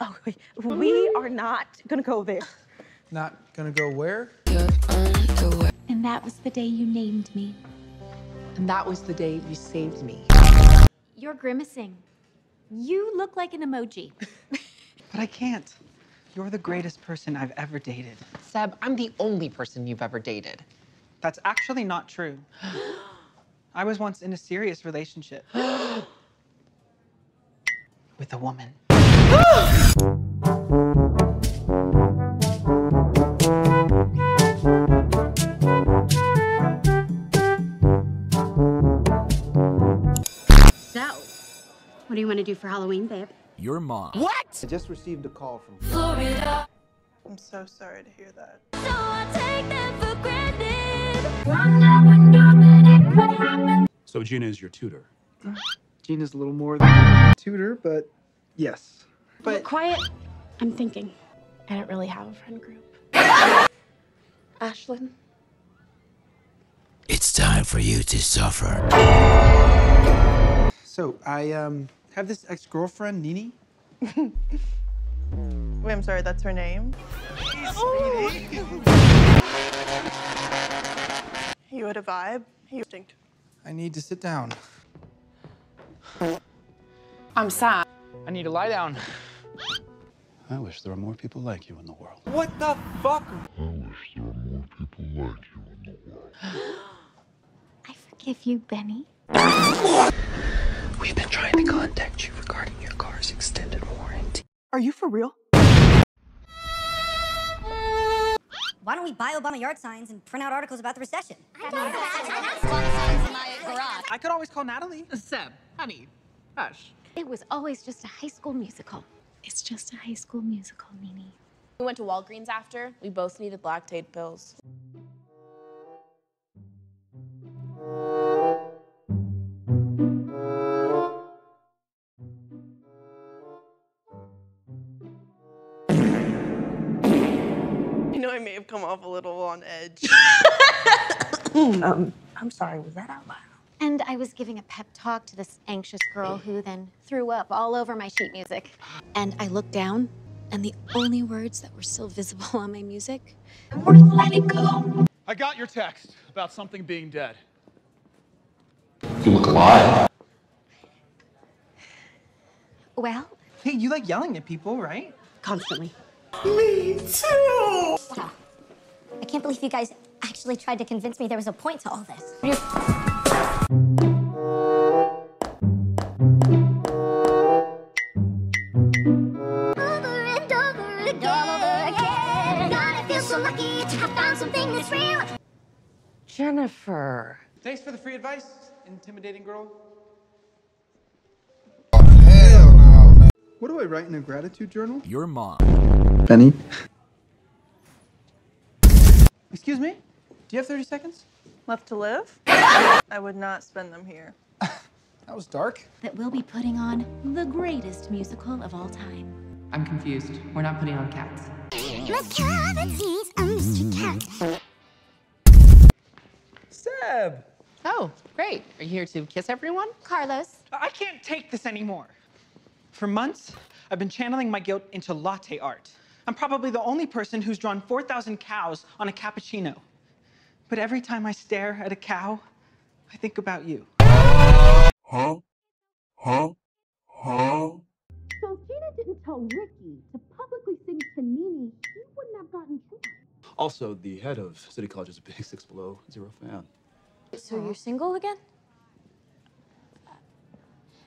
Oh, we are not gonna go there. Not gonna go where? And that was the day you named me. And that was the day you saved me. You're grimacing. You look like an emoji. But I can't. You're the greatest person I've ever dated. Seb, I'm the only person you've ever dated. That's actually not true. I was once in a serious relationship. With a woman. What do you want to do for Halloween, babe? Your mom. What? I just received a call from Florida. I'm so sorry to hear that. So I take them for granted. So Gina is your tutor. Gina's a little more than a tutor, but yes. But quiet. I'm thinking. I don't really have a friend group. Ashlyn. It's time for you to suffer. So, I have this ex-girlfriend, Nini. Wait, I'm sorry, that's her name? Oh. You had a vibe? You stinked. I need to sit down. I'm sad. I need to lie down. I wish there were more people like you in the world. What the fuck? I wish there were more people like you in the world. I forgive you, Benny. We've been trying to contact you regarding your car's extended warranty. Are you for real? Why don't we buy Obama yard signs and print out articles about the recession? I could always call Natalie. Seb, honey, hush. It was always just a high school musical. It's just a high school musical, Nini. We went to Walgreens after. We both needed lactate pills. I may have come off a little on edge. I'm sorry, was that out loud? And I was giving a pep talk to this anxious girl who then threw up all over my sheet music. And I looked down, and the only words that were still visible on my music were letting go. I got your text about something being dead. You look alive. Well? Hey, you like yelling at people, right? Constantly. Me too! Wow. I can't believe you guys actually tried to convince me there was a point to all this. Over and over and over again. God, I feel so lucky to have found something that's real. Jennifer. Thanks for the free advice, intimidating girl. Oh, hell no, man. What do I write in a gratitude journal? Your mom. Penny. Excuse me? Do you have 30 seconds? Left to live? I would not spend them here. That was dark. That we'll be putting on the greatest musical of all time. I'm confused. We're not putting on Cats. Seb! Oh, great. Are you here to kiss everyone? Carlos. I can't take this anymore. For months, I've been channeling my guilt into latte art. I'm probably the only person who's drawn 4,000 cows on a cappuccino. But every time I stare at a cow, I think about you. So Gina didn't tell Ricky to publicly sing to Nini, she wouldn't have gotten to. Also, the head of City College is a big 6 Below 0 fan. So you're single again?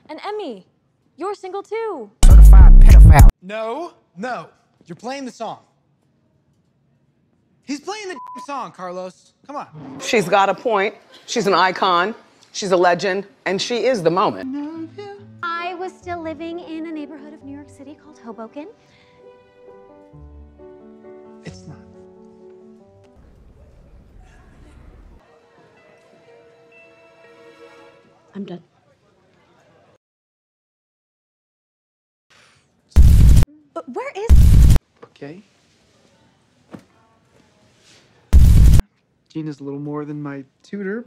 And Emmy, you're single too. Certified pedophile. No, no. You're playing the song. He's playing the song, Carlos. Come on. She's got a point. She's an icon. She's a legend. And she is the moment. I was still living in a neighborhood of New York City called Hoboken. It's not. I'm done. But where is... Okay. Gina's a little more than my tutor.